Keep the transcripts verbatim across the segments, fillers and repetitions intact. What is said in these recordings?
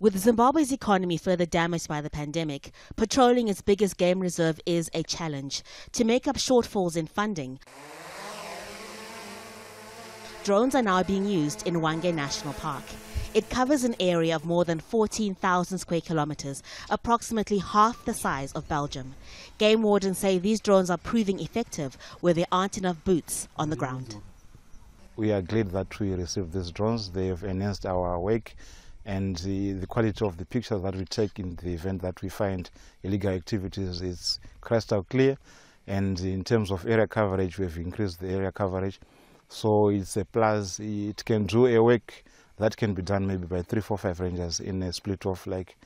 With Zimbabwe's economy further damaged by the pandemic, patrolling its biggest game reserve is a challenge to make up shortfalls in funding. Drones are now being used in Hwange National Park. It covers an area of more than fourteen thousand square kilometers, approximately half the size of Belgium. Game wardens say these drones are proving effective where there aren't enough boots on the ground. We are glad that we received these drones. They have enhanced our work and the, the quality of the pictures that we take in the event that we find illegal activities is crystal clear, and in terms of area coverage we've increased the area coverage, so it's a plus. It can do a work that can be done maybe by three, four, five rangers in a split of like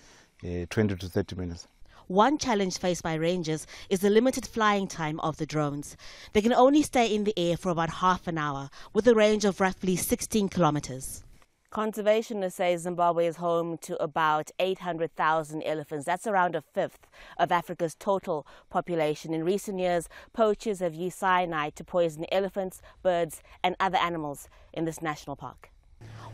uh, twenty to thirty minutes. One challenge faced by rangers is the limited flying time of the drones. They can only stay in the air for about half an hour with a range of roughly sixteen kilometers. Conservationists say Zimbabwe is home to about eight hundred thousand elephants. That's around a fifth of Africa's total population. In recent years, poachers have used cyanide to poison elephants, birds and other animals in this national park.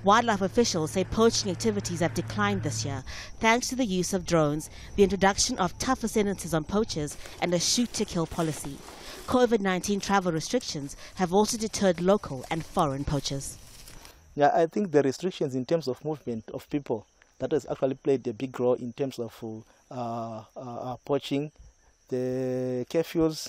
Wildlife officials say poaching activities have declined this year, thanks to the use of drones, the introduction of tougher sentences on poachers and a shoot-to-kill policy. COVID nineteen travel restrictions have also deterred local and foreign poachers. Yeah, I think the restrictions in terms of movement of people, that has actually played a big role in terms of uh, uh, poaching, the curfews,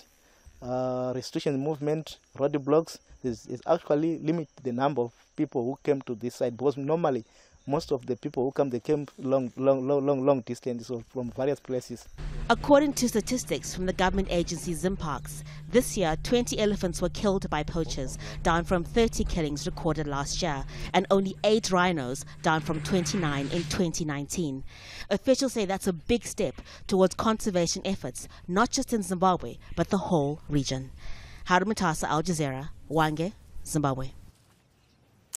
uh, restrictions in movement, roadblocks. This is actually limit the number of people who came to this site, because normally most of the people who come, they came long, long, long, long, long distances from various places. According to statistics from the government agency Zimparks, this year twenty elephants were killed by poachers, down from thirty killings recorded last year, and only eight rhinos, down from twenty-nine in twenty nineteen. Officials say that's a big step towards conservation efforts, not just in Zimbabwe, but the whole region. Haru Mutasa, Al Jazeera, Hwange, Zimbabwe.